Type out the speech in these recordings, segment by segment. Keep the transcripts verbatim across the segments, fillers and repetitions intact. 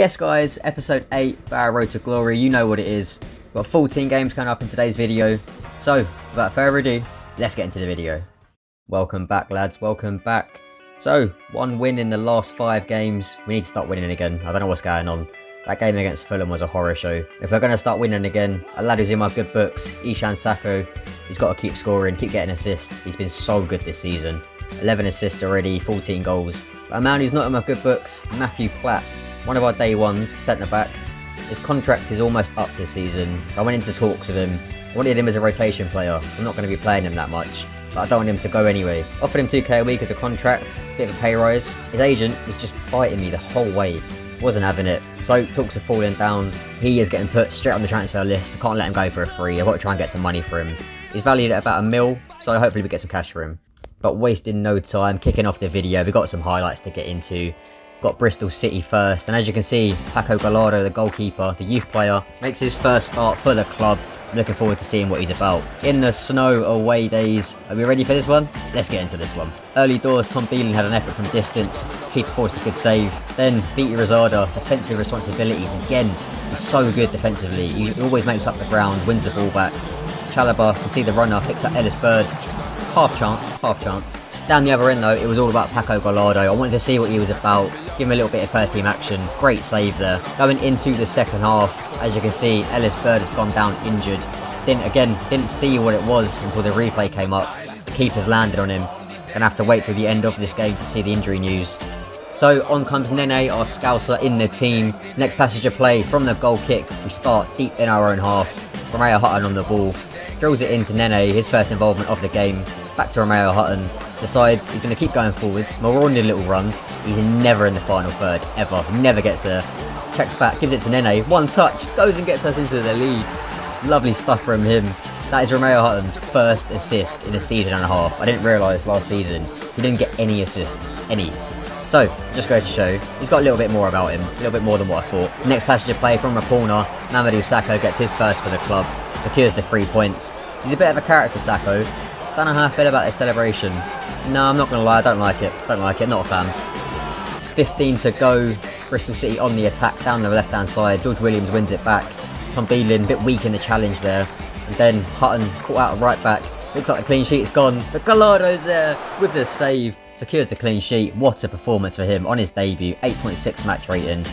Yes guys, episode eight, Barrow to Glory, you know what it is. We've got fourteen games coming up in today's video. So, without further ado, let's get into the video. Welcome back lads, welcome back. So, one win in the last five games. We need to start winning again. I don't know what's going on. That game against Fulham was a horror show. If we're going to start winning again, a lad who's in my good books, Ishan Sakho, he's got to keep scoring, keep getting assists. He's been so good this season. eleven assists already, fourteen goals. But a man who's not in my good books, Matthew Platt, one of our day ones, centre-back. His contract is almost up this season, so I went into talks with him. I wanted him as a rotation player, so I'm not going to be playing him that much, but I don't want him to go anyway. Offered him two K a week as a contract, bit of a pay rise. His agent was just fighting me the whole way, wasn't having it. So talks have fallen down, he is getting put straight on the transfer list. I can't let him go for a free, I've got to try and get some money for him. He's valued at about a mil, so hopefully we get some cash for him. But wasting no time, kicking off the video, we've got some highlights to get into. Got Bristol City first, and as you can see, Paco Gallardo, the goalkeeper, the youth player, makes his first start for the club. I'm looking forward to seeing what he's about. In the snow, away days. Are we ready for this one? Let's get into this one. Early doors, Tom Beadling had an effort from distance. Keeper forced a good save. Then Viti Rosada, defensive responsibilities again. He's so good defensively. He always makes up the ground, wins the ball back. Chalobah, you can see the runner, picks up Ellis Bird. Half chance, half chance. Down the other end though, it was all about Paco Gallardo. I wanted to see what he was about, give him a little bit of first team action. Great save there. Going into the second half, as you can see, Ellis Bird has gone down injured. Didn't, again, didn't see what it was until the replay came up. The keeper's landed on him. Gonna have to wait till the end of this game to see the injury news. So on comes Nene, our Scouser, in the team. Next passage of play from the goal kick. We start deep in our own half. Romeo Hutton on the ball. Drills it into Nene, his first involvement of the game. Back to Romeo Hutton. Decides he's going to keep going forwards. Marauding a little run. He's never in the final third, ever. Never gets there. Checks back, gives it to Nene. One touch, goes and gets us into the lead. Lovely stuff from him. That is Romeo Hutton's first assist in a season and a half. I didn't realise last season he didn't get any assists. Any. So, just goes to show, he's got a little bit more about him. A little bit more than what I thought. Next passage of play from a corner. Mamadou Sakho gets his first for the club. Secures the three points. He's a bit of a character, Sakho. Don't know how I feel about this celebration. No, I'm not going to lie, I don't like it. Don't like it, not a fan. fifteen to go. Bristol City on the attack, down the left-hand side. George Williams wins it back. Tom Beadling, a bit weak in the challenge there. And then Hutton's caught out right back. Looks like the clean sheet's gone. But Gallardo's there with the save. Secures the clean sheet. What a performance for him on his debut. eight point six match rating.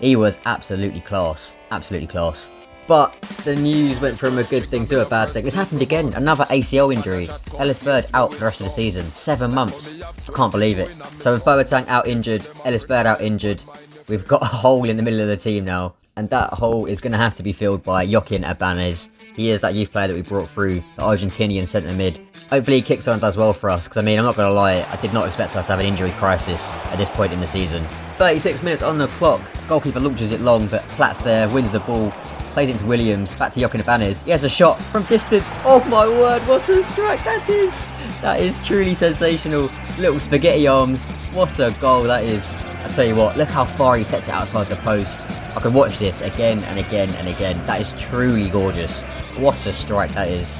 He was absolutely class. Absolutely class. But the news went from a good thing to a bad thing. It's happened again, another A C L injury. Ellis Bird out for the rest of the season. Seven months. I can't believe it. So with Boateng out injured, Ellis Bird out injured, we've got a hole in the middle of the team now. And that hole is going to have to be filled by Joaquín Ibáñez. He is that youth player that we brought through, the Argentinian centre mid. Hopefully he kicks on and does well for us, because I mean, I'm not going to lie, I did not expect us to have an injury crisis at this point in the season. thirty-six minutes on the clock. Goalkeeper launches it long, but Platt's there, wins the ball. Plays into Williams, back to Joaquín Ibáñez. He has a shot from distance. Oh my word, what a strike that is! That is truly sensational. Little spaghetti arms. What a goal that is. I tell you what, look how far he sets it outside the post. I could watch this again and again and again. That is truly gorgeous. What a strike that is.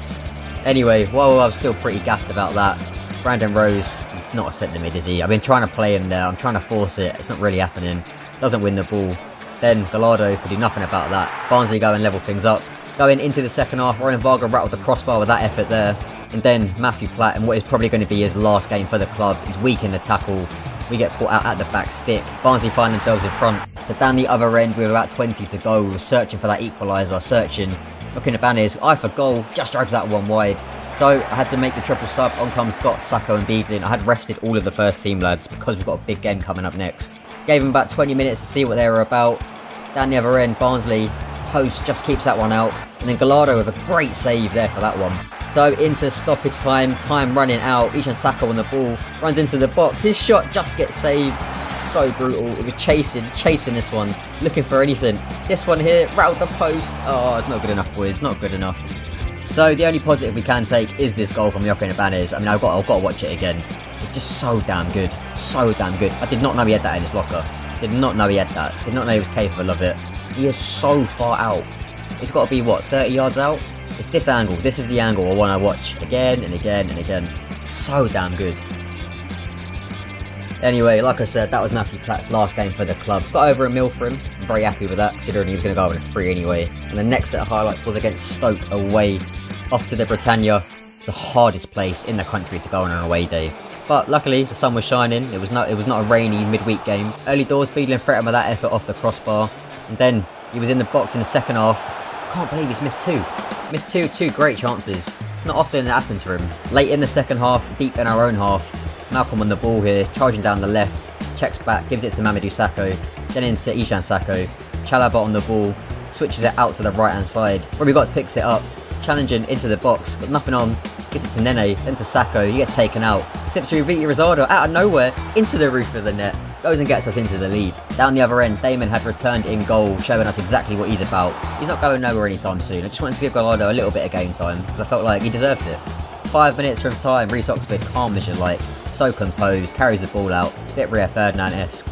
Anyway, while I'm still pretty gassed about that, Brandon Rose, he's not a centre mid, is he? I've been trying to play him there. I'm trying to force it. It's not really happening. Doesn't win the ball. Then Gallardo could do nothing about that. Barnsley go and level things up. Going into the second half, Ryan Varga rattled the crossbar with that effort there. And then Matthew Platt, and what is probably going to be his last game for the club, is weak in the tackle. We get caught out at the back stick. Barnsley find themselves in front. So down the other end, we were about twenty to go. We were searching for that equaliser, searching. Looking at Ibáñez, eye for goal, just drags that one wide. So I had to make the triple sub. On comes Gotts, Sakho and Beadling. I had rested all of the first team lads because we've got a big game coming up next. Gave them about twenty minutes to see what they were about. Down the other end, Barnsley post just keeps that one out. And then Gallardo with a great save there for that one. So into stoppage time, time running out. Ishan Sakho on the ball, runs into the box. His shot just gets saved. So brutal. It was chasing, chasing this one, looking for anything. This one here, rattled the post. Oh, it's not good enough, boys. Not good enough. So the only positive we can take is this goal from Joaquín Ibáñez. I mean, I've got, I've got to watch it again. It's just so damn good. So damn good. I did not know he had that in his locker. Did not know he had that. Did not know he was capable of it. He is so far out. It's got to be, what, thirty yards out? It's this angle. This is the angle I want to watch again and again and again. So damn good. Anyway, like I said, that was Matthew Platt's last game for the club. Got over a mil for him. I'm very happy with that, considering he was going to go over to three anyway. And the next set of highlights was against Stoke away. Off to the Britannia. It's the hardest place in the country to go on an away day. But luckily, the sun was shining. It was not, it was not a rainy midweek game. Early doors, Beadling threatened with that effort off the crossbar. And then he was in the box in the second half. Can't believe he's missed two. Missed two, two great chances. It's not often that happens for him. Late in the second half, deep in our own half. Malcolm on the ball here, charging down the left. Checks back, gives it to Mamadou Sakho. Then into Ishan Sakho. Chalobah on the ball. Switches it out to the right hand side. Robbie Gotts picks it up. Challenging into the box. Got nothing on. Gets it to Nene. Then to Sakho. He gets taken out. Slips through Viti Rosada out of nowhere. Into the roof of the net. Goes and gets us into the lead. Down the other end, Damon had returned in goal, showing us exactly what he's about. He's not going nowhere anytime soon. I just wanted to give Gallardo a little bit of game time, because I felt like he deserved it. Five minutes from time, Reece Oxford, calm as you like. So composed, carries the ball out. Bit Rio Ferdinand-esque.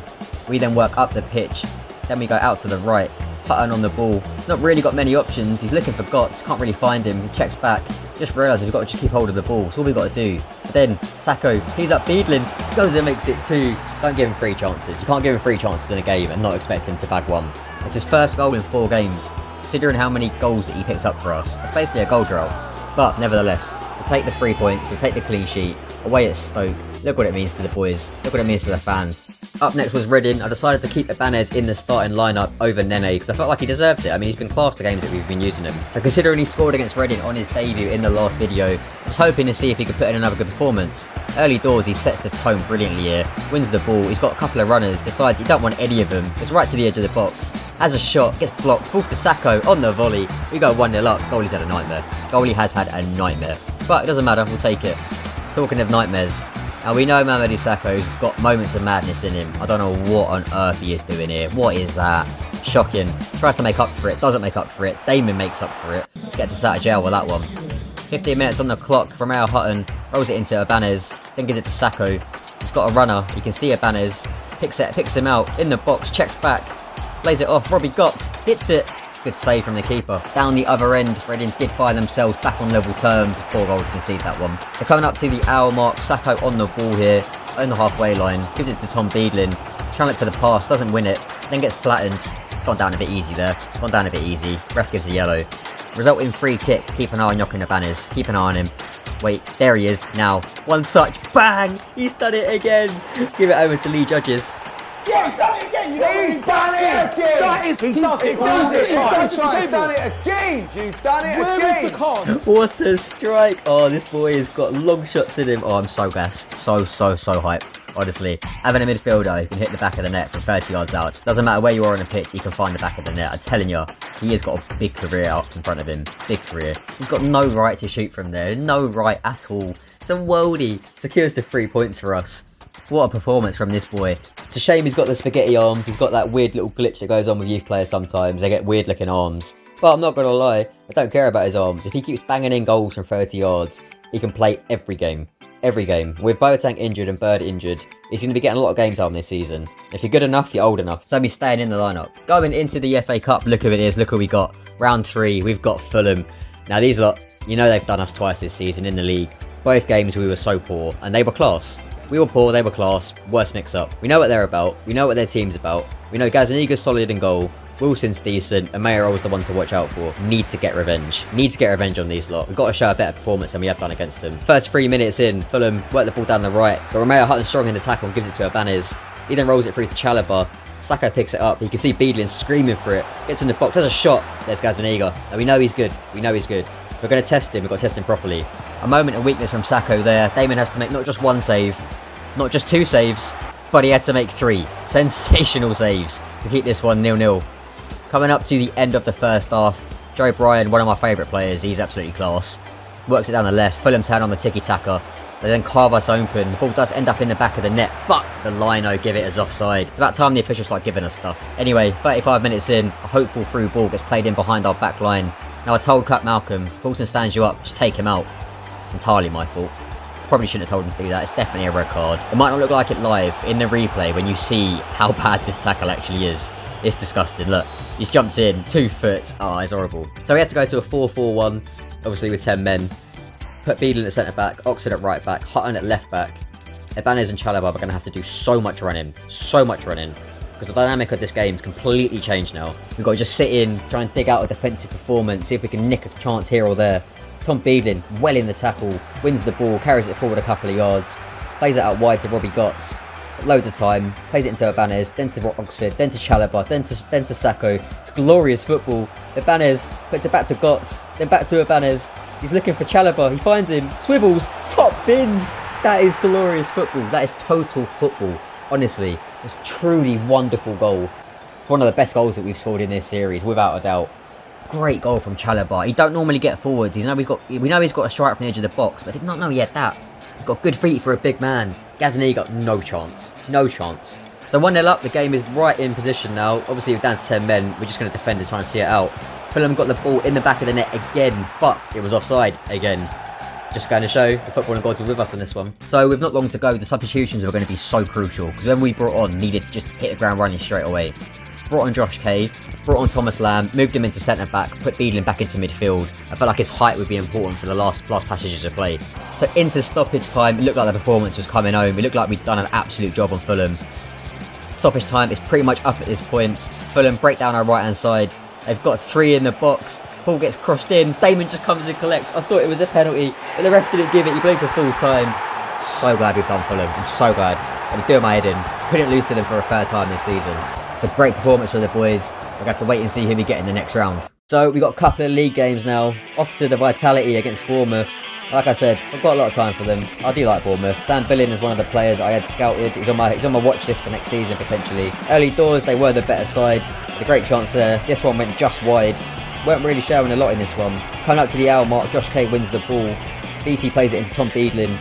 We then work up the pitch. Then we go out to the right. Hutton on the ball. Not really got many options. He's looking for Gotts. Can't really find him. He checks back. Just realised we've got to just keep hold of the ball. That's all we've got to do. But then Sakho tees up Beadling. Goes and makes it two. Don't give him three chances. You can't give him three chances in a game and not expect him to bag one. It's his first goal in four games. Considering how many goals that he picks up for us. It's basically a goal drill. But nevertheless, we'll take the three points. We'll take the clean sheet. Away at Stoke. Look what it means to the boys. Look what it means to the fans. Up next was Reading. I decided to keep Ibáñez in the starting lineup over Nene because I felt like he deserved it. I mean, he's been classed the games that we've been using him. So considering he scored against Reading on his debut in the last video, I was hoping to see if he could put in another good performance. Early doors, he sets the tone brilliantly here. Wins the ball. He's got a couple of runners. Decides he don't want any of them. Goes right to the edge of the box. Has a shot. Gets blocked. Falls to Sakho on the volley. We go one nil up. Goalie's had a nightmare. Goalie has had a nightmare. But it doesn't matter. We'll take it. Talking of nightmares, now we know Mamadou Sakho's got moments of madness in him. I don't know what on earth he is doing here. What is that? Shocking. Tries to make up for it, doesn't make up for it. Damon makes up for it. Gets us out of jail with that one. fifteen minutes on the clock. Romeo Hutton rolls it into Ibáñez, then gives it to Sakho. He's got a runner. You can see Ibáñez. Picks it, picks him out in the box, checks back, plays it off. Robbie Gotts hits it. Good save from the keeper. Down the other end, Reading did find themselves back on level terms. Poor goal to concede that one. So coming up to the hour mark, Sakho on the ball here, on the halfway line, gives it to Tom Beadling. Trying to look for the pass, doesn't win it, then gets flattened. It's gone down a bit easy there. It's gone down a bit easy. Ref gives a yellow. Resulting free kick. Keep an eye on Joaquín Ibáñez. Keep an eye on him. Wait, there he is now. One touch, bang! He's done it again. Give it over to Lee Judges. Yeah, he's done it again. You know, he's, he's done it again. That is, he's, he's done it again. He's done it again. You've done it Where again. Is the con? What a strike! Oh, this boy has got long shots in him. Oh, I'm so gassed, so so so hyped. Honestly, having a midfielder who can hit the back of the net from thirty yards out, doesn't matter where you are on the pitch, he can find the back of the net. I'm telling you, he has got a big career out in front of him. Big career. He's got no right to shoot from there. No right at all. It's a worldie. Secures the three points for us. What a performance from this boy. It's a shame he's got the spaghetti arms. He's got that weird little glitch that goes on with youth players sometimes. They get weird looking arms. But I'm not going to lie, I don't care about his arms. If he keeps banging in goals from thirty yards, he can play every game. Every game. With Boateng injured and Bird injured, he's going to be getting a lot of game time this season. If you're good enough, you're old enough. So he's staying in the lineup. Going into the F A Cup, look who it is. Look who we got. Round three, we've got Fulham. Now these lot, you know they've done us twice this season in the league. Both games we were so poor, and they were class. We were poor, they were class, worst mix-up. We know what they're about, we know what their team's about. We know Gazaniga's solid in goal, Wilson's decent, and Mayer always the one to watch out for. Need to get revenge. Need to get revenge on these lot. We've got to show a better performance than we have done against them. First three minutes in, Fulham work the ball down the right, but Romeo Hutton strong in the tackle and gives it to Ibáñez. He then rolls it through to Chalobah. Sakho picks it up. You can see Beadling screaming for it. Gets in the box, has a shot. There's Gazaniga. And we know he's good. We know he's good. We're going to test him. We've got to test him properly. A moment of weakness from Sakho there. Damon has to make not just one save, not just two saves, but he had to make three. Sensational saves to keep this one nil nil. Coming up to the end of the first half, Joe Bryan, one of my favourite players. He's absolutely class. Works it down the left. Fulham's hand on the tiki-taka. They then carve us open. The ball does end up in the back of the net, but the lino give it as offside. It's about time the officials start giving us stuff. Anyway, thirty-five minutes in, a hopeful through ball gets played in behind our back line. Now I told Kirk Malcolm, Fulton stands you up, just take him out. It's entirely my fault. Probably shouldn't have told him to do that. It's definitely a red card. It might not look like it live, but in the replay, when you see how bad this tackle actually is, it's disgusting. Look, he's jumped in, two foot. Ah, oh, it's horrible. So we had to go to a four four one, obviously with ten men. Put Beadling at centre back, Oxford at right back, Hutton at left back. Ibáñez and Chalobah are going to have to do so much running, so much running, because the dynamic of this game is completely changed now. We've got to just sit in, try and dig out a defensive performance, see if we can nick a chance here or there. Tom Beadling, well in the tackle, wins the ball, carries it forward a couple of yards, plays it out wide to Robbie Gotts. Loads of time, plays it into Ibáñez, then to Oxford, then to Chalobah, then to, then to Sakho. It's glorious football. Ibáñez puts it back to Gotts, then back to Ibáñez. He's looking for Chalobah, he finds him, swivels, top bins. That is glorious football. That is total football. Honestly, it's truly wonderful goal. It's one of the best goals that we've scored in this series, without a doubt. Great goal from Chalobah. He don't normally get forwards. He's know he's got, we know he's got a strike from the edge of the box, but I did not know he had that. He's got good feet for a big man. Gazaniga, no chance. No chance. So one nil up, the game is right in position now. Obviously, we're down to ten men. We're just going to defend and try and see it out. Fulham got the ball in the back of the net again, but it was offside again. Just going to show the footballing gods are with us on this one. So we've not long to go. The substitutions are going to be so crucial, because when we brought on, needed to just hit the ground running straight away. Brought on Josh K, brought on Thomas Lamb, moved him into centre-back, put Beadling back into midfield. I felt like his height would be important for the last, last passages of play. So into stoppage time, it looked like the performance was coming home. It looked like we'd done an absolute job on Fulham. Stoppage time is pretty much up at this point. Fulham break down our right-hand side. They've got three in the box. Ball gets crossed in. Damon just comes and collects. I thought it was a penalty, but the ref didn't give it. He blew for full time. So glad we've done Fulham. I'm so glad. I'm doing my head in. Couldn't lose to them for a third time this season. It's a great performance for the boys. We're going to have to wait and see who we get in the next round. So we've got a couple of league games now. Off to the Vitality against Bournemouth. Like I said, I've got a lot of time for them. I do like Bournemouth. Sam Billings is one of the players I had scouted. He's on my he's on my watch list for next season, potentially. Early doors, they were the better side. A great chance there. This one went just wide. Weren't really sharing a lot in this one. Coming up to the hour mark, Josh K wins the ball. B T plays it into Tom Beadling,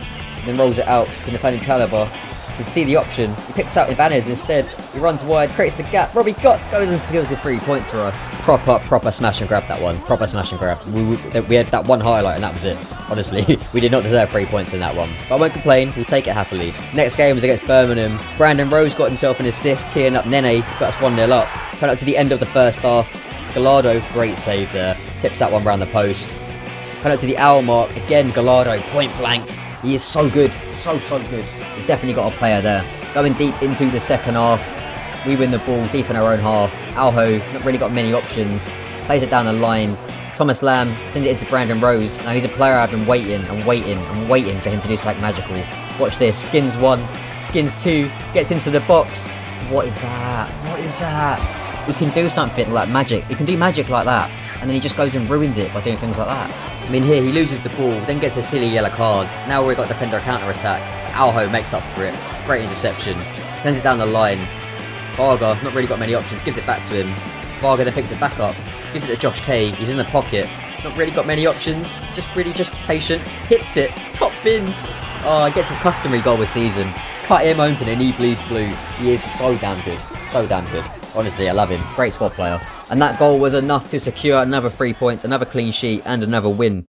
then rolls it out to Nathaniel Chalobah. You can see the option. He picks out Ibáñez instead. He runs wide, creates the gap. Robbie Gotts goes and scores a three points for us. Proper, proper smash and grab that one. Proper smash and grab. We, we, we had that one highlight and that was it. Honestly, we did not deserve three points in that one. But I won't complain. We'll take it happily. Next game is against Birmingham. Brandon Rose got himself an assist, teeing up Nene to put us one nil up. Coming up to the end of the first half. Gallardo, great save there. Tips that one round the post. Coming up to the hour mark. Again, Gallardo, point blank. He is so good, so, so good. We've definitely got a player there. Going deep into the second half, we win the ball deep in our own half. Alho, not really got many options, plays it down the line. Thomas Lamb sends it into Brandon Rose. Now he's a player I've been waiting and waiting and waiting for him to do something magical. Watch this, skins one, skins two, gets into the box. What is that? What is that? He can do something like magic. He can do magic like that. And then he just goes and ruins it by doing things like that. I mean, here he loses the ball, then gets a silly yellow card. Now we've got defender counter-attack. Alho makes up for it. Great interception. Sends it down the line. Varga, not really got many options, gives it back to him. Varga then picks it back up. Gives it to Josh K. He's in the pocket. Not really got many options. Just really just patient. Hits it. Top bins. Oh, gets his customary goal this season. Cut him open and he bleeds blue. He is so damn good. So damn good. Honestly, I love him. Great squad player. And that goal was enough to secure another three points, another clean sheet, and another win.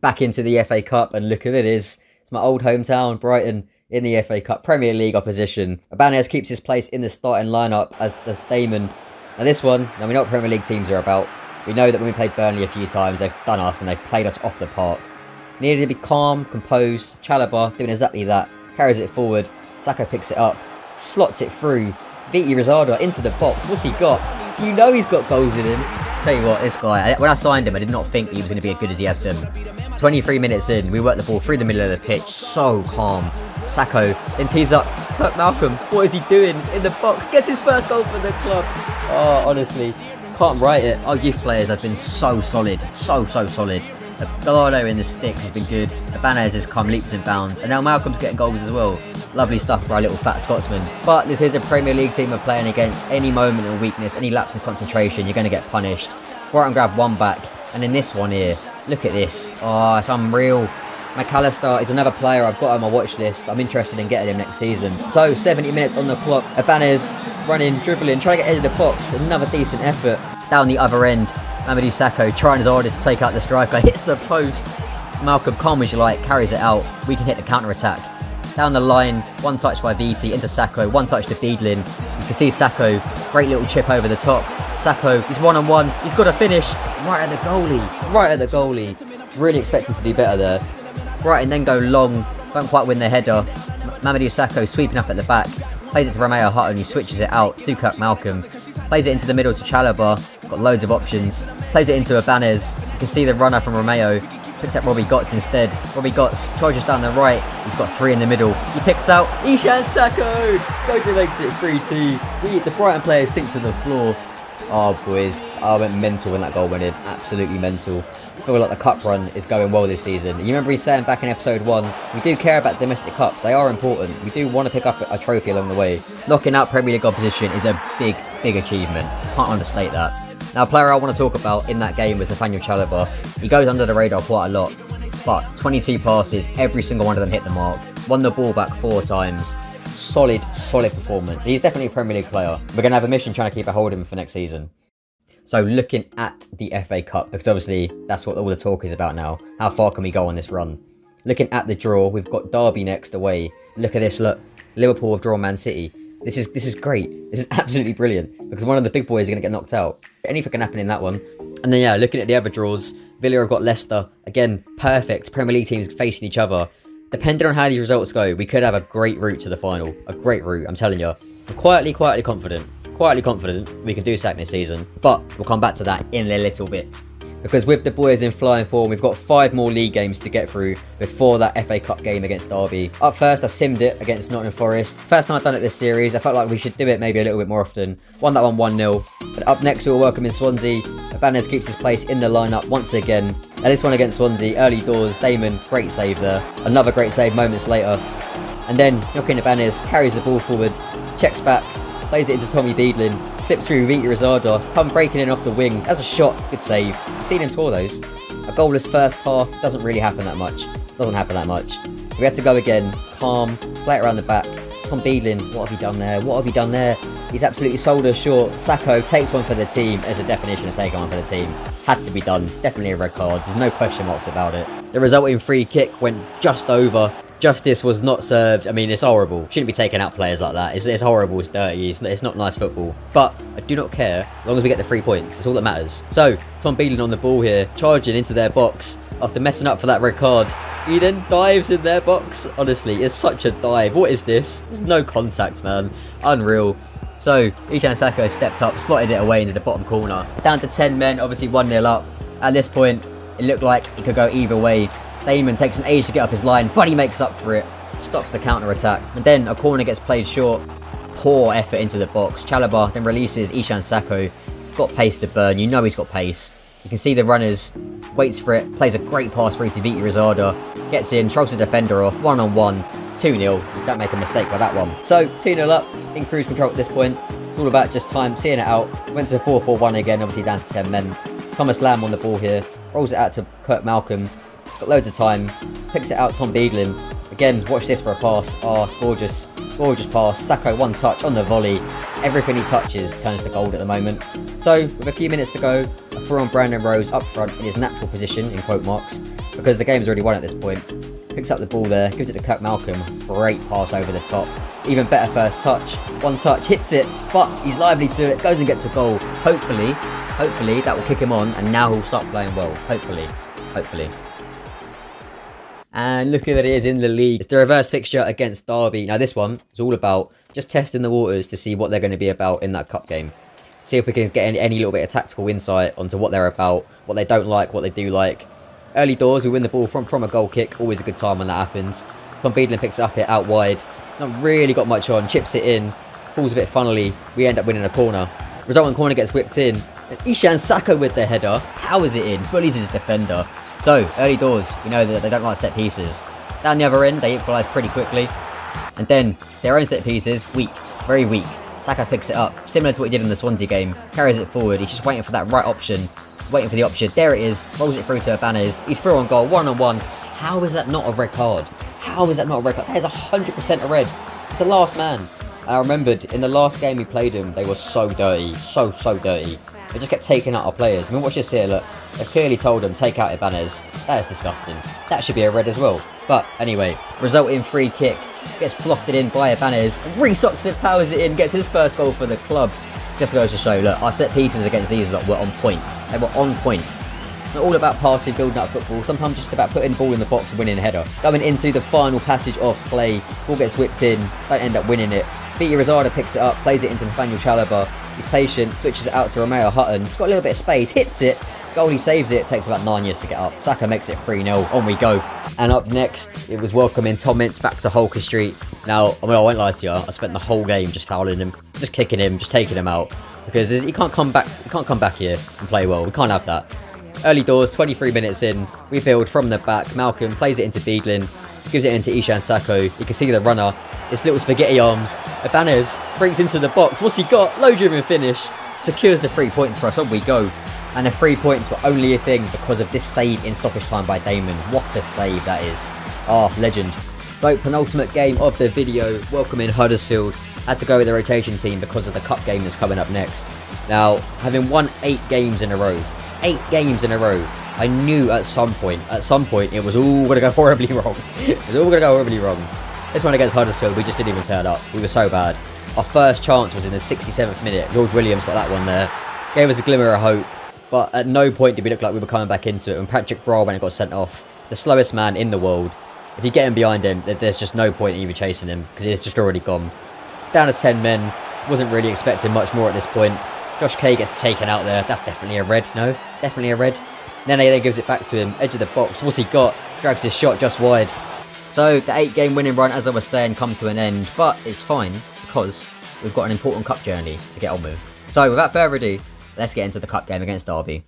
Back into the F A Cup, and look at it is. It's my old hometown, Brighton, in the F A Cup. Premier League opposition. Ibáñez keeps his place in the starting lineup as does Damon. Now this one, now we know what Premier League teams are about. We know that when we played Burnley a few times, they've done us and they've played us off the park. Needed to be calm, composed. Chalobah doing exactly that. Carries it forward. Sakho picks it up. Slots it through. Viti Rosada into the box. What's he got? You know he's got goals in him. Tell you what, this guy, when I signed him, I did not think he was going to be as good as he has been. twenty-three minutes in, we worked the ball through the middle of the pitch. So calm. Sakho then tees up Kirk Malcolm. What is he doing in the box? Gets his first goal for the club. Oh, honestly, can't write it. Our youth players have been so solid. So, so solid. Gallardo in the stick has been good. Ibáñez has come leaps and bounds. And now Malcolm's getting goals as well. Lovely stuff for our little fat Scotsman. But this is a Premier League team we're playing against. Any moment of weakness, any lapse in concentration, you're going to get punished. Brighton grab one back. And then this one here. Look at this. Oh, it's unreal. McAllister is another player I've got on my watch list. I'm interested in getting him next season. So, seventy minutes on the clock. Ibáñez running, dribbling, trying to get into the box. Another decent effort. Down the other end. Mamadou Sakho trying his hardest to take out the striker, hits the post. Malcolm, calm as you like, carries it out. We can hit the counter-attack. Down the line, one touch by Viti, into Sakho, one touch to Beadling. You can see Sakho, great little chip over the top. Sakho, he's one-on-one, -on -one. He's got to finish. Right at the goalie, right at the goalie. Really expect him to do better there. Right, and then go long, don't quite win the header. Mamadou Sakho sweeping up at the back, plays it to Romeo Hutton, who switches it out to Kirk Malcolm, plays it into the middle to Chalobah, got loads of options, plays it into Ibanez. You can see the runner from Romeo, picks up Robbie Gotts instead. Robbie Gotts charges down the right, he's got three in the middle, he picks out Ishan Sakho, goes and makes it three two, the, the Brighton players sink to the floor. Oh boys, I went mental when that goal went in, absolutely mental. I feel like the cup run is going well this season. You remember he's saying back in episode one, we do care about domestic cups, they are important. We do want to pick up a trophy along the way. Knocking out Premier League opposition is a big, big achievement. Can't understate that. Now, a player I want to talk about in that game was Nathaniel Chalobah. He goes under the radar quite a lot, but twenty-two passes, every single one of them hit the mark. Won the ball back four times. Solid, solid performance. He's definitely a Premier League player. We're going to have a mission trying to keep a hold of him for next season. So looking at the F A Cup, because obviously that's what all the talk is about now. How far can we go on this run? Looking at the draw, we've got Derby next away. Look at this, look. Liverpool have drawn Man City. This is this is great. This is absolutely brilliant, because one of the big boys is going to get knocked out. Anything can happen in that one. And then, yeah, looking at the other draws, Villa have got Leicester. Again, perfect. Premier League teams facing each other. Depending on how these results go, we could have a great route to the final. A great route, I'm telling you. I'm quietly, quietly confident. Quietly confident we can do something this season. But we'll come back to that in a little bit. Because with the boys in flying form, we've got five more league games to get through before that F A Cup game against Derby. Up first, I simmed it against Nottingham Forest. First time I've done it this series. I felt like we should do it maybe a little bit more often. Won that one 1-0. But up next, we'll welcome in Swansea. Ibanez keeps his place in the lineup once again. And this one against Swansea, early doors. Damon, great save there. Another great save moments later. And then Joaquín Ibáñez carries the ball forward, checks back, plays it into Tommy Beadling, slips through Viti Rosada, come breaking in off the wing. That's a shot, good save. I've seen him score those. A goalless first half doesn't really happen that much. Doesn't happen that much. So we had to go again, calm, play it around the back. Tom Beadling, what have you done there? What have you done there? He's absolutely sold us short. Sakho takes one for the team. As a definition of taking one for the team. Had to be done. It's definitely a red card. There's no question marks about it. The resulting free kick went just over. Justice was not served. I mean, it's horrible. Shouldn't be taking out players like that. It's, it's horrible. It's dirty. It's, it's not nice football. But I do not care as long as we get the three points. It's all that matters. So, Tom Beadling on the ball here, charging into their box after messing up for that red card. He then dives in their box. Honestly, it's such a dive. What is this? There's no contact, man. Unreal. So, Ishan Sakho stepped up, slotted it away into the bottom corner. Down to ten men, obviously one nil up. At this point, it looked like it could go either way. Damon takes an age to get off his line, but he makes up for it. Stops the counter-attack. And then a corner gets played short. Poor effort into the box. Chalobah then releases Ishan Sakho. Got pace to burn. You know he's got pace. You can see the runners. Waits for it. Plays a great pass through to Viti Rosada. Gets in, shrugs the defender off. One-on-one. two nil. Don't make a mistake by that one. So, two nil up. In cruise control at this point. It's all about just time, seeing it out. Went to four four one again, obviously down to ten men. Thomas Lamb on the ball here. Rolls it out to Kirk Malcolm. Got loads of time. Picks it out, Tom Beadling. Again, watch this for a pass. Oh, it's gorgeous. Gorgeous pass. Sakho, one touch on the volley. Everything he touches turns to gold at the moment. So, with a few minutes to go, I throw on Brandon Rose up front in his natural position, in quote marks, because the game's already won at this point. Picks up the ball there, gives it to Kirk Malcolm. Great pass over the top. Even better first touch. One touch, hits it, but he's lively to it. Goes and gets a goal. Hopefully, hopefully that will kick him on, and now he'll start playing well. Hopefully, hopefully. And look at it is in the league. It's the reverse fixture against Derby. Now this one is all about just testing the waters to see what they're going to be about in that cup game. See if we can get any, any little bit of tactical insight onto what they're about, what they don't like, what they do like. Early doors, we win the ball from, from a goal kick. Always a good time when that happens. Tom Beadling picks up it out wide. Not really got much on. Chips it in. Falls a bit funnily. We end up winning a corner. Resulting corner gets whipped in. And Ishan Sakho with the header. Powers it in. Bullies his defender. So, early doors, we know that they don't like set pieces. Down the other end, they equalise pretty quickly. And then, their own set pieces, weak, very weak. Sakho picks it up, similar to what he did in the Swansea game. Carries it forward, he's just waiting for that right option. Waiting for the option, there it is, rolls it through to Ibanez. He's through on goal, one-on-one. How is that not a red card? How is that not a red card? That is one hundred percent a red. It's a last man. I remembered, in the last game we played them, they were so dirty, so, so dirty. They just kept taking out our players. I mean, watch this here, look. They've clearly told them, take out Ibanez. That is disgusting. That should be a red as well. But, anyway, resulting free kick. Gets flopped in by Ibanez. Reece Oxford powers it in, gets his first goal for the club. Just goes to show, look, our set pieces against these lot were on point. They were on point. It's not all about passing, building up football. Sometimes just about putting the ball in the box and winning the header. Going into the final passage of play, ball gets whipped in, don't end up winning it. Viti Rosada picks it up, plays it into Nathaniel Chalobah. He's patient, switches it out to Romeo Hutton. He's got a little bit of space, hits it. Goalie saves it, it takes about nine years to get up. Sakho makes it three nil, on we go. And up next, it was welcoming Tom Mintz back to Holker Street. Now, I mean, I won't lie to you, I spent the whole game just fouling him, just kicking him, just taking him out. Because you can't come back, you can't come back here and play well, we can't have that. Early doors, twenty-three minutes in, we build from the back. Malcolm plays it into Beadling, gives it into Ishan Sakho. You can see the runner, his little spaghetti arms. Ibanez brings into the box, what's he got? Low driven finish, secures the three points for us, on we go. And the three points were only a thing because of this save in stoppage time by Damon. What a save that is. Ah, oh, legend. So, penultimate game of the video, welcoming Huddersfield. Had to go with the rotation team because of the cup game that's coming up next. Now, having won eight games in a row, eight games in a row, I knew at some point, at some point, it was all going to go horribly wrong. It was all going to go horribly wrong. This one against Huddersfield, we just didn't even turn up. We were so bad. Our first chance was in the sixty-seventh minute. George Williams got that one there. Gave us a glimmer of hope. But at no point did we look like we were coming back into it. When Patrick Brawman got sent off, the slowest man in the world, if you get him behind him, there's just no point in even chasing him because he's just already gone. It's down to ten men. Wasn't really expecting much more at this point. Josh K gets taken out there. That's definitely a red. No, definitely a red. Nene then gives it back to him. Edge of the box. What's he got? Drags his shot just wide. So the eight-game winning run, as I was saying, come to an end. But it's fine because we've got an important cup journey to get on with. So without further ado, let's get into the cup game against Derby.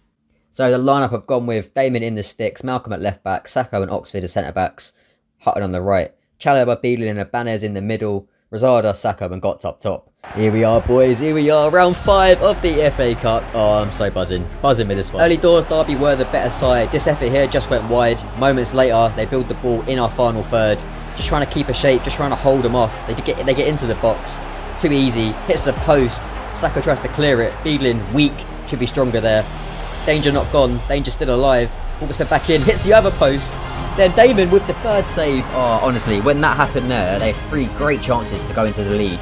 So the lineup I've gone with: Damon in the sticks, Malcolm at left back, Sakho and Oxford as centre backs, Hutton on the right, Chalobah, Beadling and Ibanez in the middle, Rosada, Sakho and Gotts up top. Here we are, boys. Here we are. Round five of the F A Cup. Oh, I'm so buzzing, buzzing with this one. Early doors, Derby were the better side. This effort here just went wide. Moments later, they build the ball in our final third, just trying to keep a shape, just trying to hold them off. They get, they get into the box. Too easy. Hits the post. Sakho tries to clear it. Beadling, weak, should be stronger there. Danger not gone, danger still alive. Ball gets fed back in, hits the other post. Then Damon with the third save. Oh, honestly, when that happened there, they had three great chances to go into the lead.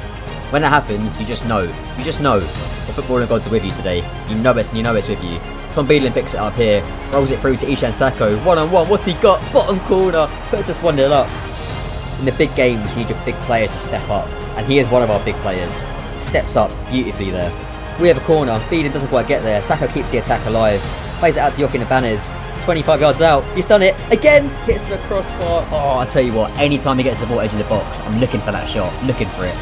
When that happens, you just know. You just know the footballing gods are with you today. You know it's, and you know it's with you. Tom Beadling picks it up here, rolls it through to Ishan Sakho. One on one, what's he got? Bottom corner, puts us one nil up. In the big games, you need your big players to step up. And he is one of our big players. Steps up beautifully there. We have a corner. Beadling doesn't quite get there. Sakho keeps the attack alive. Plays it out to Joaquín Ibáñez. twenty-five yards out. He's done it again. Hits the crossbar. Oh, I tell you what. Anytime he gets the ball edge of the box, I'm looking for that shot. Looking for it.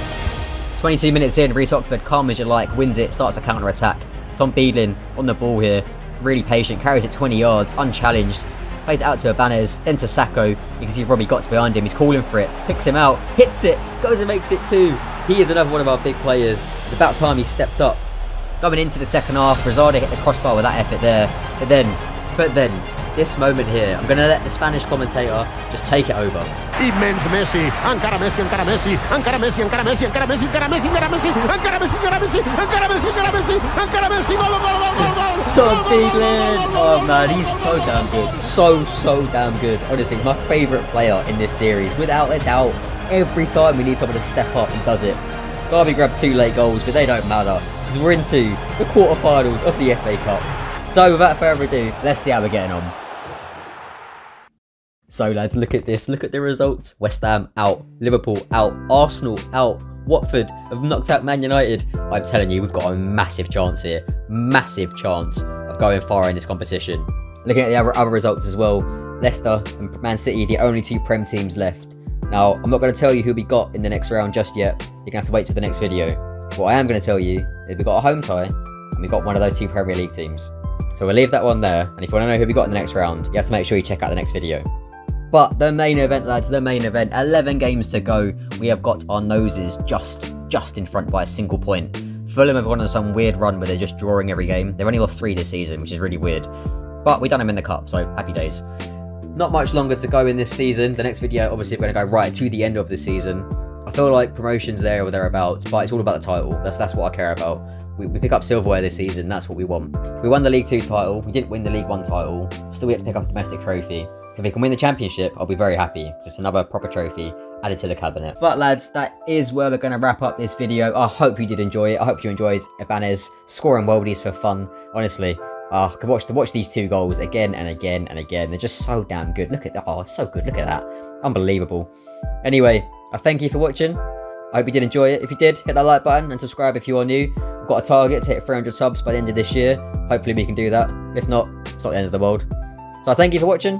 twenty-two minutes in. Reece Oxford, calm as you like, wins it. Starts a counter attack. Tom Beadling on the ball here. Really patient. Carries it twenty yards, unchallenged. Plays it out to Ibanez, then to Sakho. You can see Robbie Gotts behind him. He's calling for it. Picks him out. Hits it. Goes and makes it two. He is another one of our big players. It's about time he stepped up. Going into the second half, Rosada hit the crossbar with that effort there. But then, but then, this moment here, I'm going to let the Spanish commentator just take it over. Immense Messi, Ankara Messi, Ankara Messi, Ankara Messi, Ankara Messi, Ankara Messi, Ankara Messi, Ankara Messi, Ankara Messi, Ankara Messi, Ankara Messi, Ankara Messi, Ankara Messi, goal, goal, goal, goal. Tom Beadling, oh man, he's so damn good, so so damn good. Honestly, my favourite player in this series, without a doubt. Every time we need someone to step up and does it. Derby grabbed two late goals, but they don't matter because we're into the quarterfinals of the F A Cup. So without further ado, let's see how we're getting on. So lads, look at this. Look at the results. West Ham out, Liverpool out, Arsenal out, Watford have knocked out Man United. I'm telling you, we've got a massive chance here. Massive chance of going far in this competition. Looking at the other, other results as well, Leicester and Man City, the only two Prem teams left. Now, I'm not going to tell you who we got in the next round just yet. You're going to have to wait till the next video. What I am going to tell you is we got a home tie and we got one of those two Premier League teams. So we'll leave that one there. And if you want to know who we got in the next round, you have to make sure you check out the next video. But the main event, lads, the main event. eleven games to go. We have got our noses just, just in front by a single point. Fulham have gone on some weird run where they're just drawing every game. They've only lost three this season, which is really weird. But we done them in the cup, so happy days. Not much longer to go in this season. The next video, obviously, we're going to go right to the end of the season. I feel like promotion's there or thereabouts, but it's all about the title. That's that's what I care about. We, we pick up silverware this season. That's what we want. We won the League Two title. We didn't win the League One title. Still, we have to pick up a domestic trophy. So if we can win the championship, I'll be very happy because it's another proper trophy added to the cabinet. But lads, that is where we're going to wrap up this video. I hope you did enjoy it. I hope you enjoyed Ibanez scoring worldies for fun. Honestly, Oh, I could watch, watch these two goals again and again and again. They're just so damn good. Look at that. Oh, it's so good. Look at that. Unbelievable. Anyway, I thank you for watching. I hope you did enjoy it. If you did, hit that like button and subscribe if you are new. I've got a target to hit three hundred subs by the end of this year. Hopefully we can do that. If not, it's not the end of the world. So I thank you for watching.